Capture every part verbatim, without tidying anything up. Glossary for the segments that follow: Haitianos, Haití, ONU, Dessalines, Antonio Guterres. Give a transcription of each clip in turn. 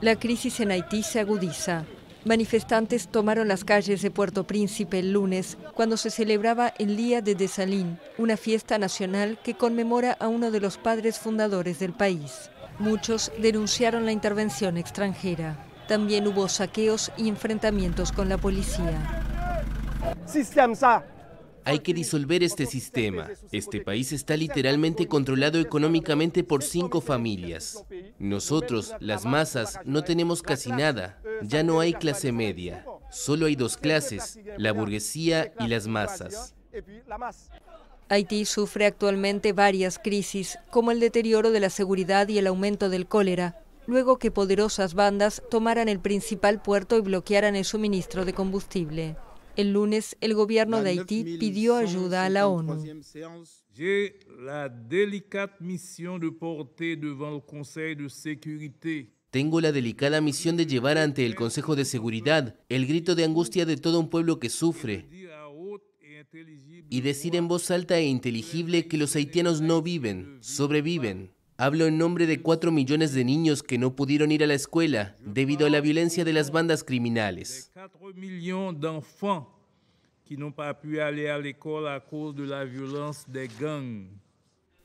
La crisis en Haití se agudiza. Manifestantes tomaron las calles de Puerto Príncipe el lunes, cuando se celebraba el Día de Dessalines, una fiesta nacional que conmemora a uno de los padres fundadores del país. Muchos denunciaron la intervención extranjera. También hubo saqueos y enfrentamientos con la policía. Hay que disolver este sistema. Este país está literalmente controlado económicamente por cinco familias. Nosotros, las masas, no tenemos casi nada. Ya no hay clase media. Solo hay dos clases, la burguesía y las masas. Haití sufre actualmente varias crisis, como el deterioro de la seguridad y el aumento del cólera, luego que poderosas bandas tomaran el principal puerto y bloquearan el suministro de combustible. El lunes, el gobierno de Haití pidió ayuda a la ONU. J'ai la délicate mission de porter devant le Conseil de sécurité. Tengo la delicada misión de llevar ante el Consejo de Seguridad el grito de angustia de todo un pueblo que sufre y decir en voz alta e inteligible que los haitianos no viven, sobreviven. Hablo en nombre de cuatro millones de niños que no pudieron ir a la escuela debido a la violencia de las bandas criminales.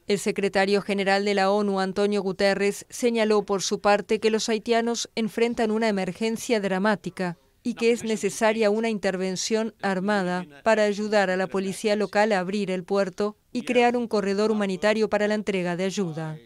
El secretario general de la ONU, Antonio Guterres, señaló por su parte que los haitianos enfrentan una emergencia dramática y que es necesaria una intervención armada para ayudar a la policía local a abrir el puerto y crear un corredor humanitario para la entrega de ayuda.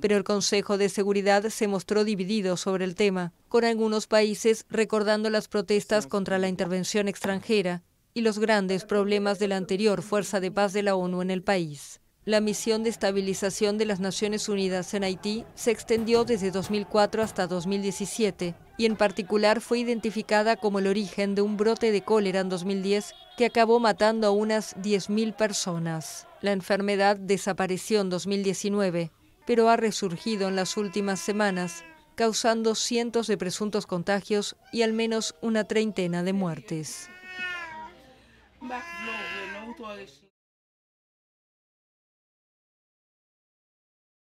Pero el Consejo de Seguridad se mostró dividido sobre el tema, con algunos países recordando las protestas contra la intervención extranjera y los grandes problemas de la anterior Fuerza de Paz de la ONU en el país. La misión de estabilización de las Naciones Unidas en Haití se extendió desde dos mil cuatro hasta dos mil diecisiete y en particular fue identificada como el origen de un brote de cólera en dos mil diez que acabó matando a unas diez mil personas. La enfermedad desapareció en dos mil diecinueve, pero ha resurgido en las últimas semanas, causando cientos de presuntos contagios y al menos una treintena de muertes.